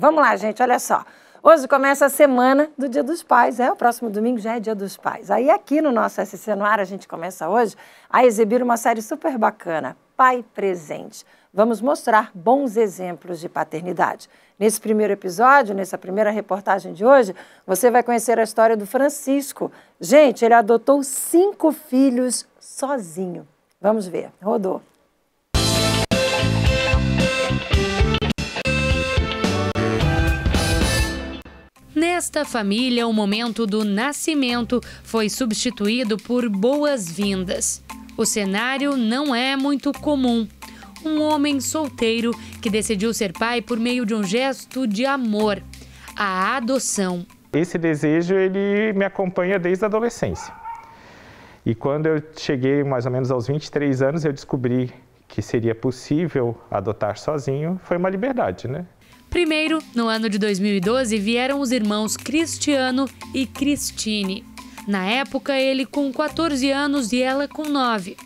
Vamos lá, gente, olha só. Hoje começa a semana do Dia dos Pais, o próximo domingo já é Dia dos Pais. Aí aqui no nosso SC no Ar a gente começa hoje a exibir uma série super bacana, Pai Presente. Vamos mostrar bons exemplos de paternidade. Nesse primeiro episódio, nessa primeira reportagem de hoje, você vai conhecer a história do Francisco. Gente, ele adotou 5 filhos sozinho. Vamos ver, rodou. Nesta família, o momento do nascimento foi substituído por boas-vindas. O cenário não é muito comum. Um homem solteiro que decidiu ser pai por meio de um gesto de amor, a adoção. Esse desejo ele me acompanha desde a adolescência. E quando eu cheguei mais ou menos aos 23 anos, eu descobri que seria possível adotar sozinho. Foi uma liberdade, né? Primeiro, no ano de 2012, vieram os irmãos Cristiano e Cristine. Na época, ele com 14 anos e ela com 9.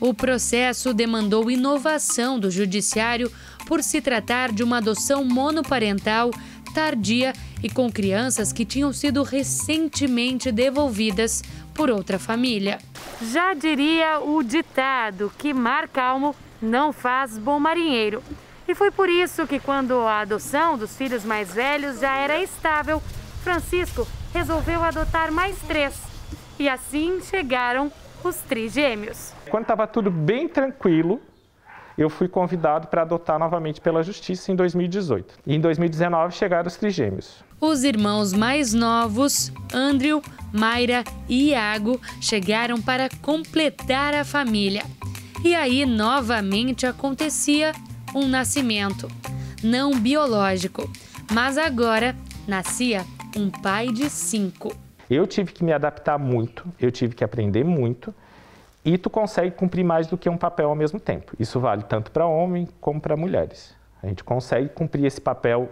O processo demandou inovação do judiciário por se tratar de uma adoção monoparental tardia e com crianças que tinham sido recentemente devolvidas por outra família. Já diria o ditado que mar calmo não faz bom marinheiro. E foi por isso que, quando a adoção dos filhos mais velhos já era estável, Francisco resolveu adotar mais 3. E assim chegaram os trigêmeos. Quando estava tudo bem tranquilo, eu fui convidado para adotar novamente pela Justiça em 2018. E em 2019 chegaram os trigêmeos. Os irmãos mais novos, Andrew, Mayra e Iago, chegaram para completar a família. E aí novamente acontecia um nascimento, não biológico, mas agora nascia um pai de 5. Eu tive que me adaptar muito, eu tive que aprender muito, e tu consegue cumprir mais do que um papel ao mesmo tempo. Isso vale tanto para homens como para mulheres. A gente consegue cumprir esse papel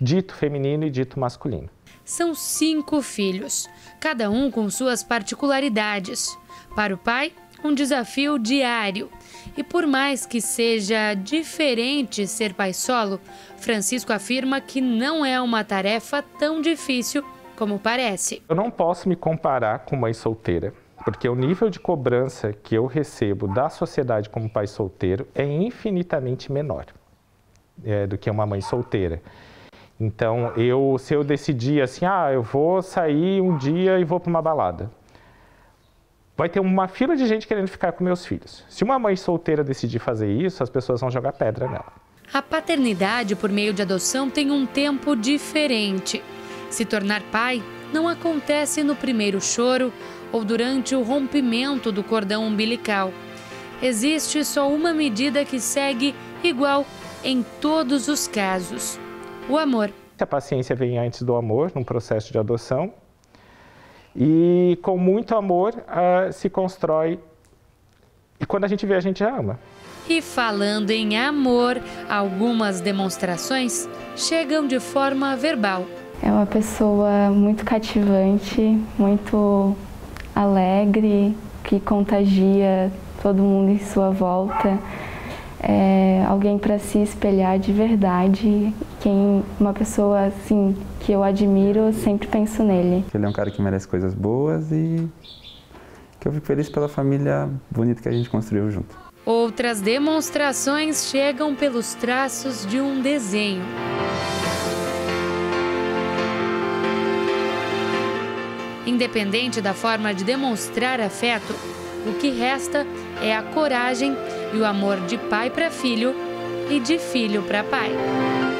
dito feminino e dito masculino. São 5 filhos, cada um com suas particularidades. Para o pai, um desafio diário. E por mais que seja diferente ser pai solo, Francisco afirma que não é uma tarefa tão difícil como parece. Eu não posso me comparar com mãe solteira, porque o nível de cobrança que eu recebo da sociedade como pai solteiro é infinitamente menor do que uma mãe solteira. Então, se eu decidir assim, eu vou sair um dia e vou para uma balada, vai ter uma fila de gente querendo ficar com meus filhos. Se uma mãe solteira decidir fazer isso, as pessoas vão jogar pedra nela. A paternidade por meio de adoção tem um tempo diferente. Se tornar pai não acontece no primeiro choro ou durante o rompimento do cordão umbilical. Existe só uma medida que segue igual em todos os casos: o amor. A paciência vem antes do amor, num processo de adoção. E com muito amor se constrói, e quando a gente vê, a gente já ama. E falando em amor, algumas demonstrações chegam de forma verbal. É uma pessoa muito cativante, muito alegre, que contagia todo mundo em sua volta. É alguém para se espelhar de verdade, uma pessoa assim que eu admiro, sempre penso nele. Ele é um cara que merece coisas boas e que eu fico feliz pela família bonita que a gente construiu junto. Outras demonstrações chegam pelos traços de um desenho. Independente da forma de demonstrar afeto, o que resta é a coragem e o amor de pai para filho e de filho para pai.